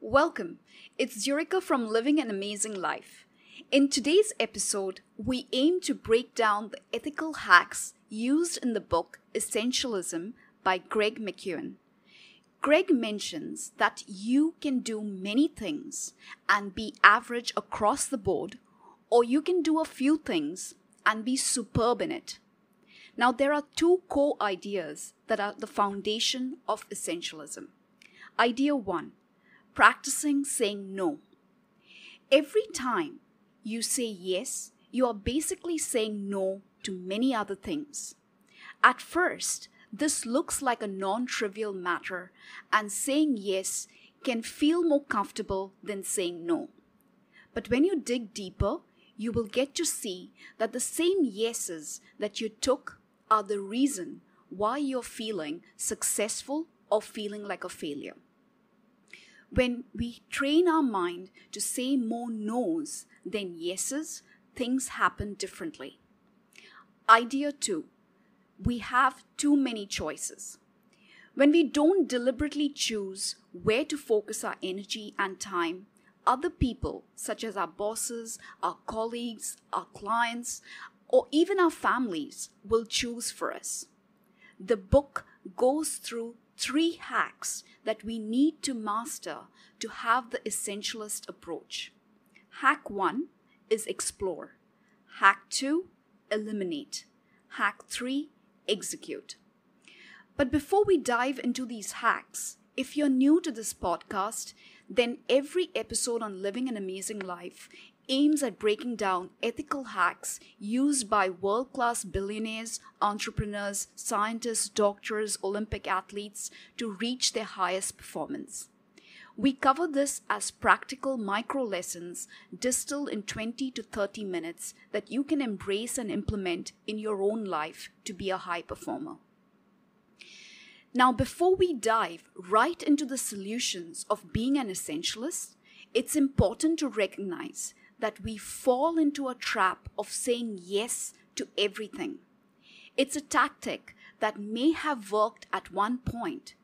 Welcome, it's Yurika from Living an Amazing Life. In today's episode, we aim to break down the ethical hacks used in the book Essentialism by Greg McKeown. Greg mentions that you can do many things and be average across the board, or you can do a few things and be superb in it. Now, there are two core ideas that are the foundation of essentialism. Idea one, practicing saying no. Every time you say yes, you are basically saying no to many other things. At first, this looks like a non-trivial matter, and saying yes can feel more comfortable than saying no. But when you dig deeper, you will get to see that the same yeses that you took are the reason why you're feeling successful or feeling like a failure. When we train our mind to say more no's than yeses, things happen differently. Idea two, we have too many choices. When we don't deliberately choose where to focus our energy and time, other people, such as our bosses, our colleagues, our clients, or even our families, will choose for us. The book goes through three hacks that we need to master to have the essentialist approach. Hack 1 is explore. Hack 2, eliminate. Hack 3, execute. But before we dive into these hacks, if you're new to this podcast, then every episode on Living an Amazing Life aims at breaking down ethical hacks used by world-class billionaires, entrepreneurs, scientists, doctors, Olympic athletes to reach their highest performance. We cover this as practical micro lessons distilled in 20 to 30 minutes that you can embrace and implement in your own life to be a high performer. Now, before we dive right into the solutions of being an essentialist, it's important to recognize that we fall into a trap of saying yes to everything. It's a tactic that may have worked at one point,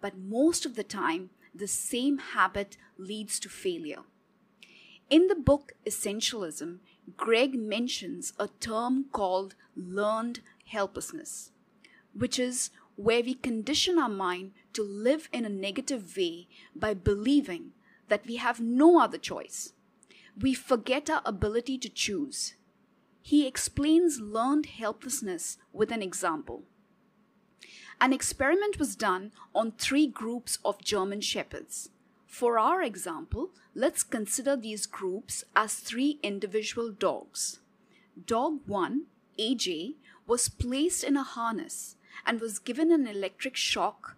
but most of the time, the same habit leads to failure. In the book Essentialism, Greg mentions a term called learned helplessness, which is where we condition our mind to live in a negative way by believing that we have no other choice. We forget our ability to choose. He explains learned helplessness with an example. An experiment was done on 3 groups of German shepherds. For our example, let's consider these groups as 3 individual dogs. Dog 1, AJ, was placed in a harness and was given an electric shock,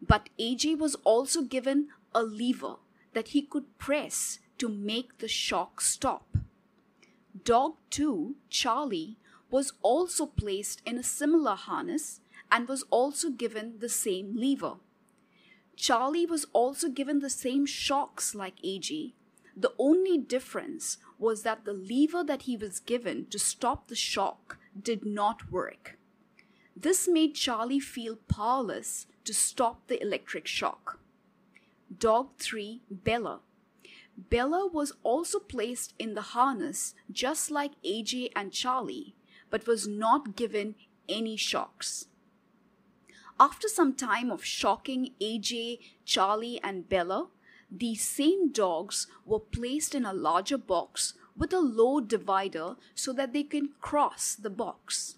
but AJ was also given a lever that he could press to make the shock stop. Dog 2, Charlie, was also placed in a similar harness and was also given the same lever. Charlie was also given the same shocks like AJ. The only difference was that the lever that he was given to stop the shock did not work. This made Charlie feel powerless to stop the electric shock. Dog 3, Bella. Bella was also placed in the harness just like AJ and Charlie, but was not given any shocks. After some time of shocking AJ, Charlie, and Bella, these same dogs were placed in a larger box with a low divider so that they can cross the box.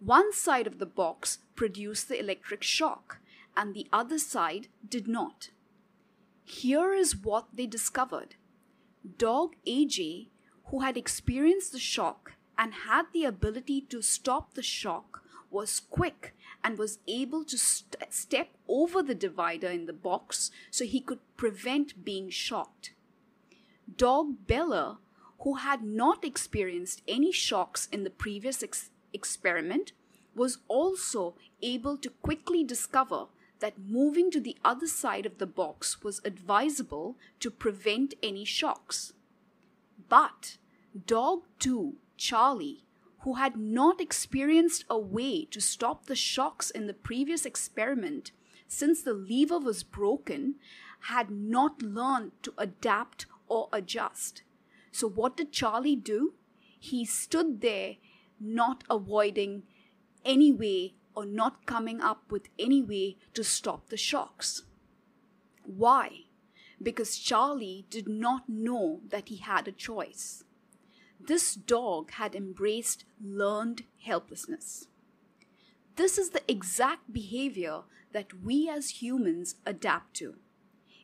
One side of the box produced the electric shock, and the other side did not. Here is what they discovered. Dog AJ, who had experienced the shock and had the ability to stop the shock, was quick and was able to step over the divider in the box so he could prevent being shocked. Dog Bella, who had not experienced any shocks in the previous experiment, was also able to quickly discover that moving to the other side of the box was advisable to prevent any shocks. But Dog 2, Charlie, who had not experienced a way to stop the shocks in the previous experiment since the lever was broken, had not learned to adapt or adjust. So what did Charlie do? He stood there not avoiding any way or not coming up with any way to stop the shocks. Why? Because Charlie did not know that he had a choice. This dog had embraced learned helplessness. This is the exact behavior that we as humans adapt to.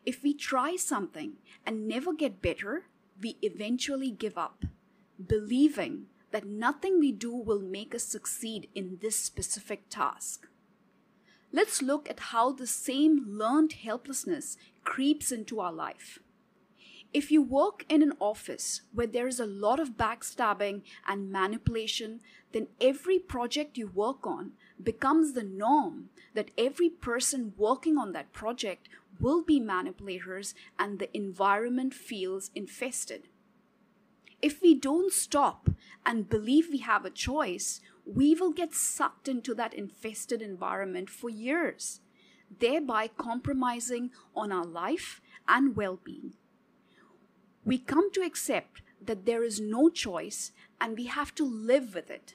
If we try something and never get better, we eventually give up, believing that nothing we do will make us succeed in this specific task. Let's look at how the same learned helplessness creeps into our life. If you work in an office where there is a lot of backstabbing and manipulation, then every project you work on becomes the norm that every person working on that project will be manipulators and the environment feels infested. If we don't stop and believe we have a choice, we will get sucked into that infested environment for years, thereby compromising on our life and well-being. We come to accept that there is no choice and we have to live with it.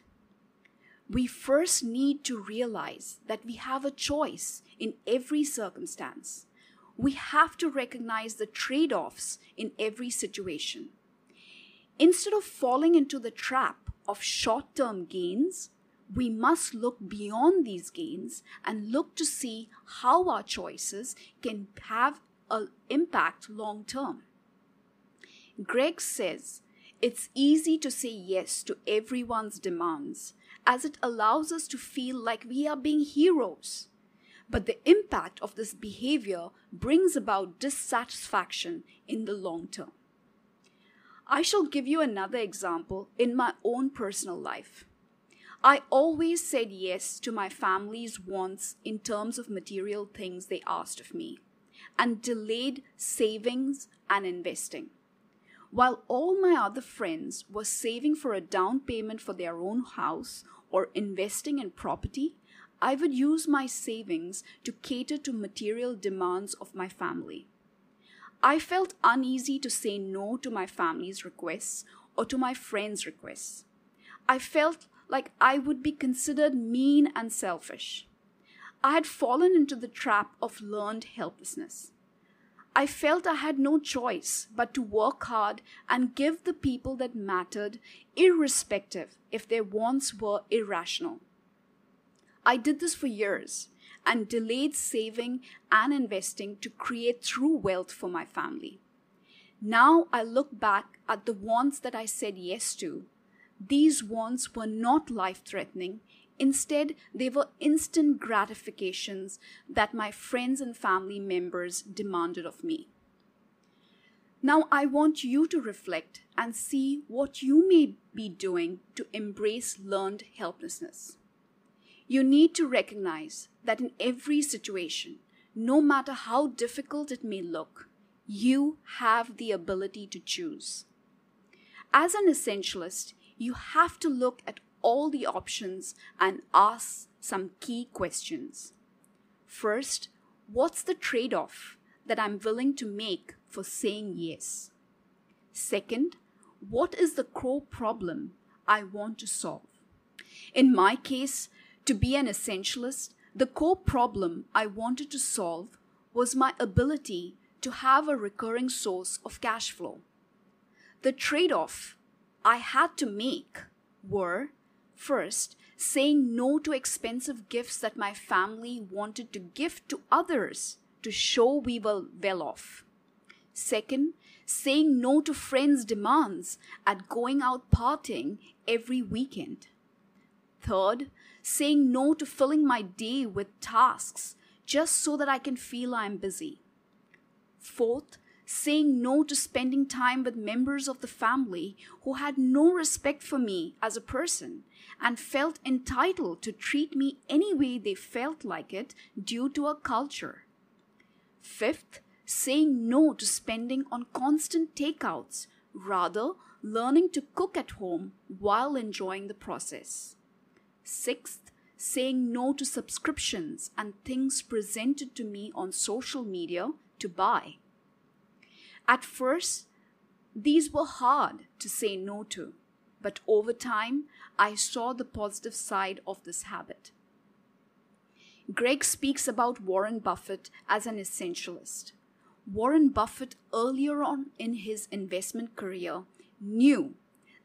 We first need to realize that we have a choice in every circumstance. We have to recognize the trade-offs in every situation. Instead of falling into the trap of short-term gains, we must look beyond these gains and look to see how our choices can have an impact long-term. Greg says, it's easy to say yes to everyone's demands as it allows us to feel like we are being heroes. But the impact of this behavior brings about dissatisfaction in the long term. I shall give you another example in my own personal life. I always said yes to my family's wants in terms of material things they asked of me and delayed savings and investing. While all my other friends were saving for a down payment for their own house or investing in property, I would use my savings to cater to material demands of my family. I felt uneasy to say no to my family's requests or to my friends' requests. I felt like I would be considered mean and selfish. I had fallen into the trap of learned helplessness. I felt I had no choice but to work hard and give the people that mattered, irrespective if their wants were irrational. I did this for years and delayed saving and investing to create true wealth for my family. Now I look back at the wants that I said yes to. These wants were not life-threatening. Instead, they were instant gratifications that my friends and family members demanded of me. Now, I want you to reflect and see what you may be doing to embrace learned helplessness. You need to recognize that in every situation, no matter how difficult it may look, you have the ability to choose. As an essentialist, you have to look at all the options and ask some key questions. First, what's the trade-off that I'm willing to make for saying yes? Second, what is the core problem I want to solve? In my case, to be an essentialist, the core problem I wanted to solve was my ability to have a recurring source of cash flow. The trade-off I had to make were first, saying no to expensive gifts that my family wanted to give to others to show we were well off. Second, saying no to friends' demands at going out partying every weekend. Third, saying no to filling my day with tasks just so that I can feel I'm busy. Fourth, saying no to spending time with members of the family who had no respect for me as a person and felt entitled to treat me any way they felt like it due to our culture. Fifth, saying no to spending on constant takeouts, rather learning to cook at home while enjoying the process. Sixth, saying no to subscriptions and things presented to me on social media to buy. At first, these were hard to say no to, but over time, I saw the positive side of this habit. Greg speaks about Warren Buffett as an essentialist. Warren Buffett, earlier on in his investment career, knew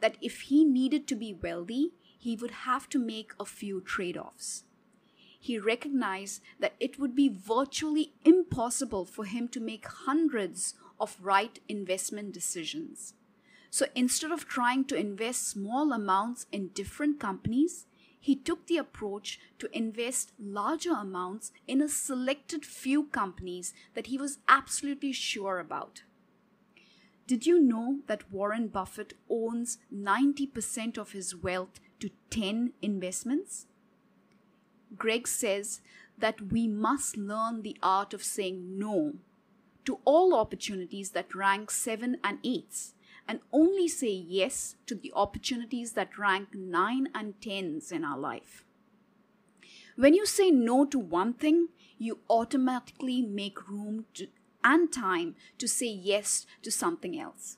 that if he needed to be wealthy, he would have to make a few trade-offs. He recognized that it would be virtually impossible for him to make hundreds of right investment decisions. So instead of trying to invest small amounts in different companies, he took the approach to invest larger amounts in a selected few companies that he was absolutely sure about. Did you know that Warren Buffett owns 90% of his wealth to 10 investments? Greg says that we must learn the art of saying no to all opportunities that rank 7 and 8s, and only say yes to the opportunities that rank 9 and 10s in our life. When you say no to one thing, you automatically make room and time to say yes to something else.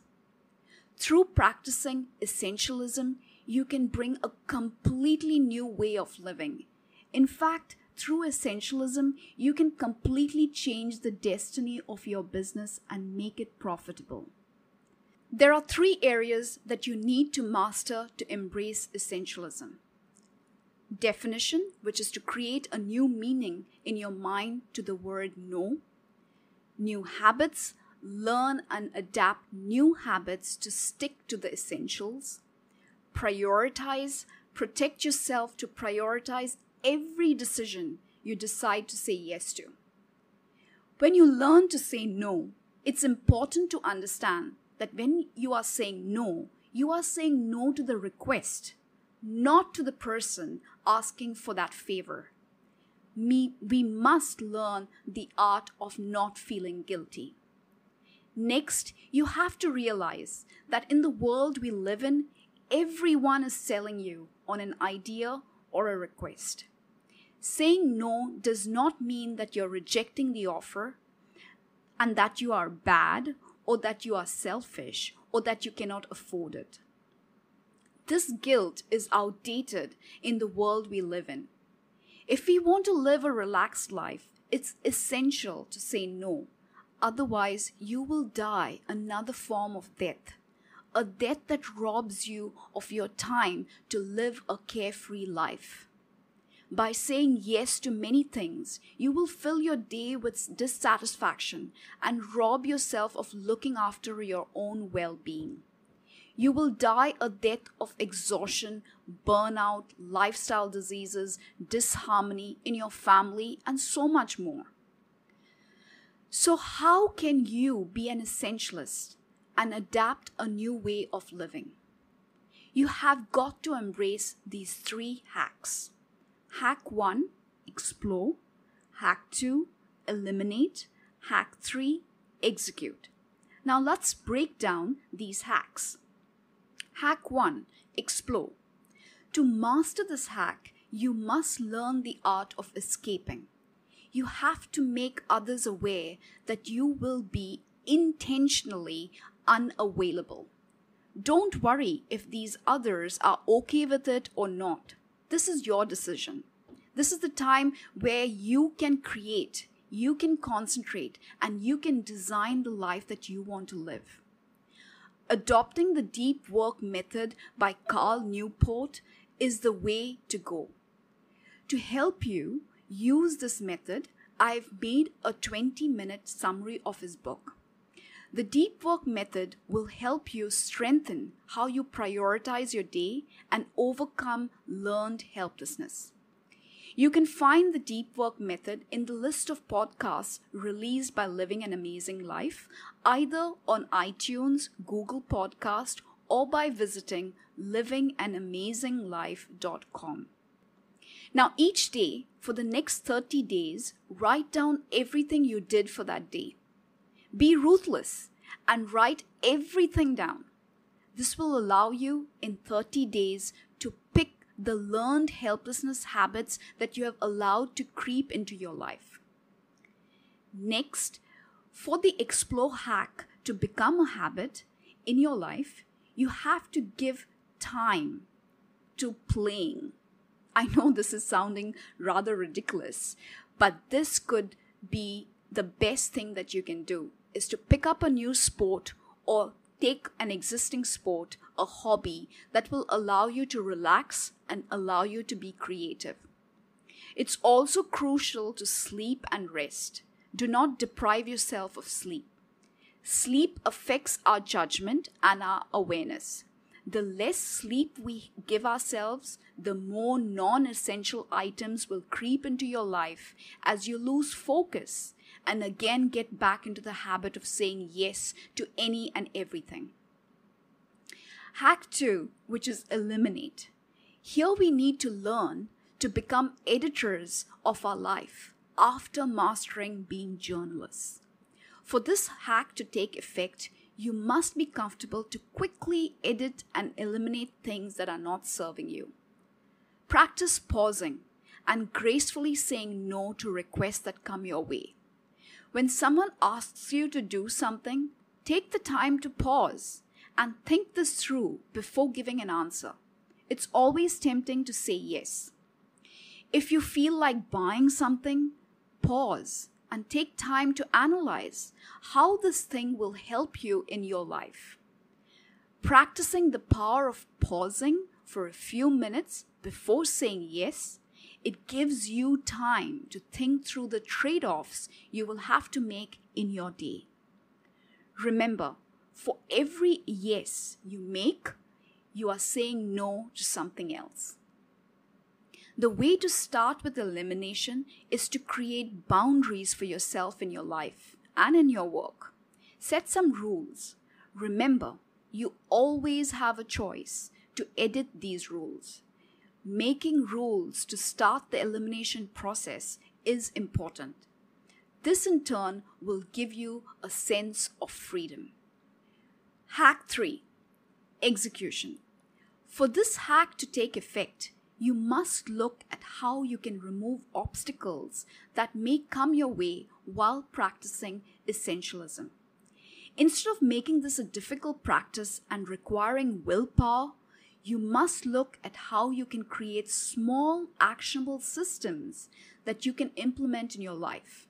Through practicing essentialism, you can bring a completely new way of living. In fact, through essentialism, you can completely change the destiny of your business and make it profitable. There are 3 areas that you need to master to embrace essentialism. Definition, which is to create a new meaning in your mind to the word no. New habits, learn and adapt new habits to stick to the essentials. Prioritize, protect yourself to prioritize every decision you decide to say yes to. When you learn to say no, it's important to understand that when you are saying no to the request, not to the person asking for that favor. We must learn the art of not feeling guilty. Next, you have to realize that in the world we live in, everyone is selling you on an idea or a request. Saying no does not mean that you're rejecting the offer and that you are bad or that you are selfish or that you cannot afford it. This guilt is outdated in the world we live in. If we want to live a relaxed life, it's essential to say no. Otherwise, you will die another form of death, a death that robs you of your time to live a carefree life. By saying yes to many things, you will fill your day with dissatisfaction and rob yourself of looking after your own well-being. You will die a death of exhaustion, burnout, lifestyle diseases, disharmony in your family, and so much more. So how can you be an essentialist and adapt a new way of living? You have got to embrace these 3 hacks. Hack 1, explore. Hack 2, eliminate. Hack 3, execute. Now let's break down these hacks. Hack 1, explore. To master this hack, you must learn the art of escaping. You have to make others aware that you will be intentionally unavailable. Don't worry if these others are okay with it or not. This is your decision. This is the time where you can create, you can concentrate, and you can design the life that you want to live. Adopting the Deep Work Method by Cal Newport is the way to go. To help you use this method, I've made a 20-minute summary of his book. The Deep Work Method will help you strengthen how you prioritize your day and overcome learned helplessness. You can find the Deep Work Method in the list of podcasts released by Living an Amazing Life, either on iTunes, Google Podcast, or by visiting livinganamazinglife.com. Now, each day, for the next 30 days, write down everything you did for that day. Be ruthless and write everything down. This will allow you in 30 days to pick the learned helplessness habits that you have allowed to creep into your life. Next, for the explore hack to become a habit in your life, you have to give time to playing. I know this is sounding rather ridiculous, but this could be the best thing that you can do, is to pick up a new sport or take an existing sport, a hobby that will allow you to relax and allow you to be creative. It's also crucial to sleep and rest. Do not deprive yourself of sleep. Sleep affects our judgment and our awareness. The less sleep we give ourselves, the more non-essential items will creep into your life as you lose focus and again get back into the habit of saying yes to any and everything. Hack 2, which is eliminate. Here we need to learn to become editors of our life after mastering being journalists. For this hack to take effect, you must be comfortable to quickly edit and eliminate things that are not serving you. Practice pausing and gracefully saying no to requests that come your way. When someone asks you to do something, take the time to pause and think this through before giving an answer. It's always tempting to say yes. If you feel like buying something, pause and take time to analyze how this thing will help you in your life. Practicing the power of pausing for a few minutes before saying yes, it gives you time to think through the trade-offs you will have to make in your day. Remember, for every yes you make, you are saying no to something else. The way to start with elimination is to create boundaries for yourself in your life and in your work. Set some rules. Remember, you always have a choice to edit these rules. Making rules to start the elimination process is important. This in turn will give you a sense of freedom. Hack 3, execution. For this hack to take effect, you must look at how you can remove obstacles that may come your way while practicing essentialism. Instead of making this a difficult practice and requiring willpower, you must look at how you can create small, actionable systems that you can implement in your life.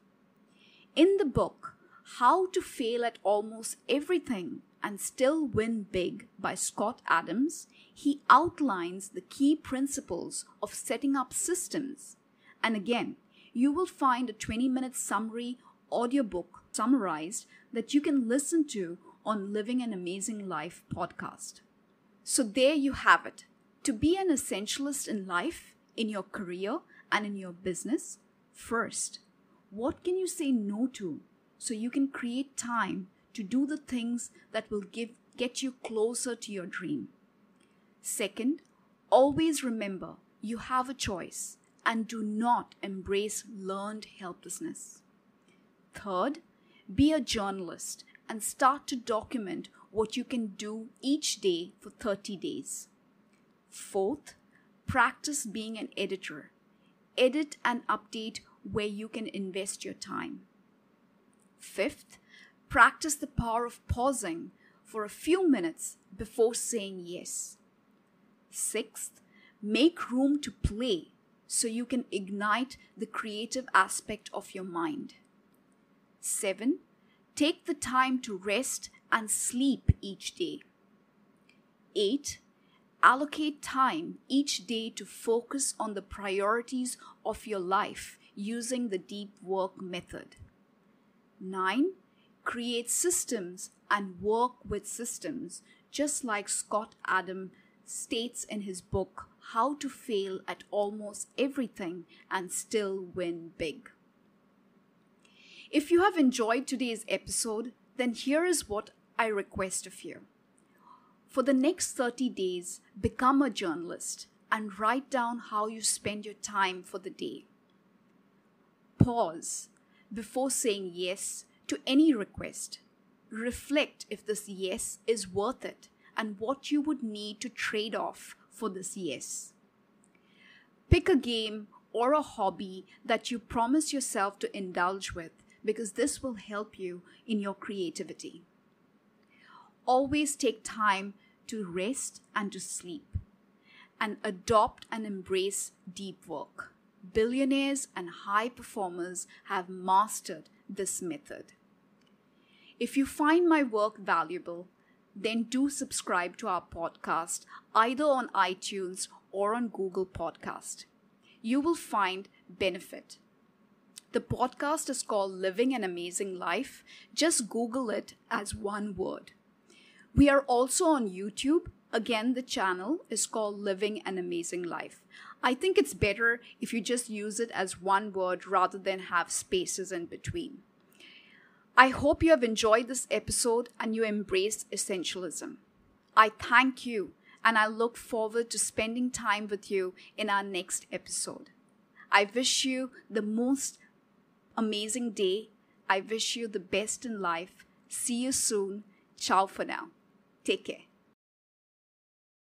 In the book, How to Fail at Almost Everything and Still Win Big by Scott Adams, he outlines the key principles of setting up systems. And again, you will find a 20-minute summary audiobook summarized that you can listen to on Living an Amazing Life podcast. So there you have it. To be an essentialist in life, in your career, and in your business, first, what can you say no to so you can create time to do the things that will get you closer to your dream? Second, always remember you have a choice and do not embrace learned helplessness. Third, be a journalist and start to document what you can do each day for 30 days. Fourth, practice being an editor. Edit and update where you can invest your time. Fifth, practice the power of pausing for a few minutes before saying yes. Sixth, make room to play so you can ignite the creative aspect of your mind. 7, take the time to rest and sleep each day. 8, allocate time each day to focus on the priorities of your life using the Deep Work Method. 9, create systems and work with systems, just like Scott Adams states in his book, How to Fail at Almost Everything and Still Win Big. If you have enjoyed today's episode, then here is what I request of you. For the next 30 days, become a journalist and write down how you spend your time for the day. Pause before saying yes to any request. Reflect if this yes is worth it, and what you would need to trade off for this yes. Pick a game or a hobby that you promise yourself to indulge with, because this will help you in your creativity. always take time to rest and to sleep, and adopt and embrace deep work. Billionaires and high performers have mastered this method. If you find my work valuable, then do subscribe to our podcast either on iTunes or on Google Podcast. You will find benefit. The podcast is called Living an Amazing Life. Just Google it as one word. We are also on YouTube. Again, the channel is called Living an Amazing Life. I think it's better if you just use it as one word rather than have spaces in between. I hope you have enjoyed this episode and you embrace essentialism. I thank you, and I look forward to spending time with you in our next episode. I wish you the most amazing day. I wish you the best in life. See you soon. Ciao for now. Take care.